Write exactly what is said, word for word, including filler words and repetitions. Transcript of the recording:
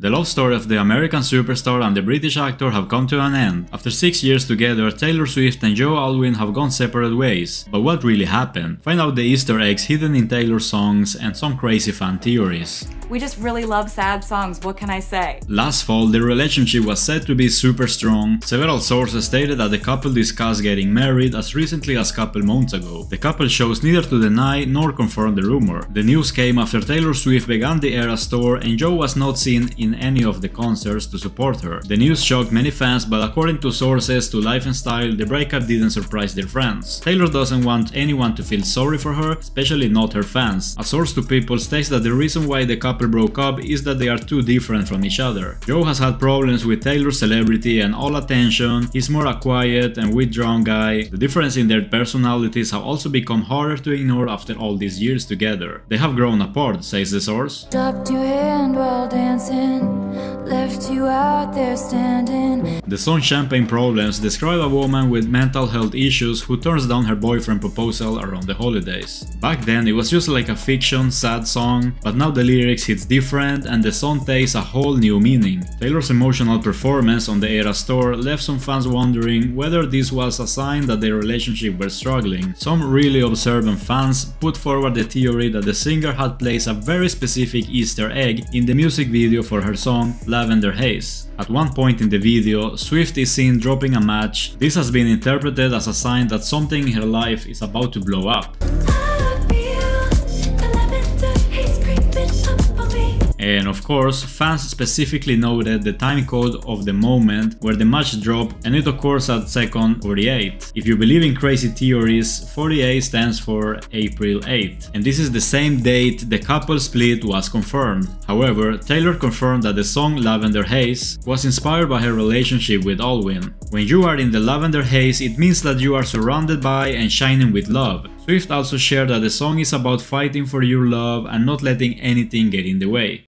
The love story of the American superstar and the British actor have come to an end. After six years together, Taylor Swift and Joe Alwyn have gone separate ways. But what really happened? Find out the Easter eggs hidden in Taylor's songs and some crazy fan theories. We just really love sad songs, what can I say? Last fall, the relationship was said to be super strong. Several sources stated that the couple discussed getting married as recently as a couple months ago. The couple chose neither to deny nor confirm the rumor. The news came after Taylor Swift began the Eras Tour and Joe was not seen in any of the concerts to support her. The news shocked many fans, but according to sources to Life and Style, the breakup didn't surprise their friends. Taylor doesn't want anyone to feel sorry for her, especially not her fans. A source to People states that the reason why the couple broke up is that they are too different from each other. Joe has had problems with Taylor's celebrity and all attention. He's more a quiet and withdrawn guy. The difference in their personalities have also become harder to ignore after all these years together. They have grown apart, says the source. Dropped your hand while dancing, left you out there standing. The song Champagne Problems describes a woman with mental health issues who turns down her boyfriend proposal around the holidays. Back then it was just like a fiction, sad song, but now the lyrics hits different and the song takes a whole new meaning. Taylor's emotional performance on the Eras Tour left some fans wondering whether this was a sign that their relationship were struggling. Some really observant fans put forward the theory that the singer had placed a very specific Easter egg in the music video for her song Lavender Haze. At one point in the video, Swift is seen dropping a match. This has been interpreted as a sign that something in her life is about to blow up. And of course, fans specifically noted the time code of the moment where the match dropped, and it occurs at second forty-eight. If you believe in crazy theories, forty-eight stands for April eighth, and this is the same date the couple split was confirmed. However, Taylor confirmed that the song Lavender Haze was inspired by her relationship with Alwyn. When you are in the lavender haze, it means that you are surrounded by and shining with love. Swift also shared that the song is about fighting for your love and not letting anything get in the way.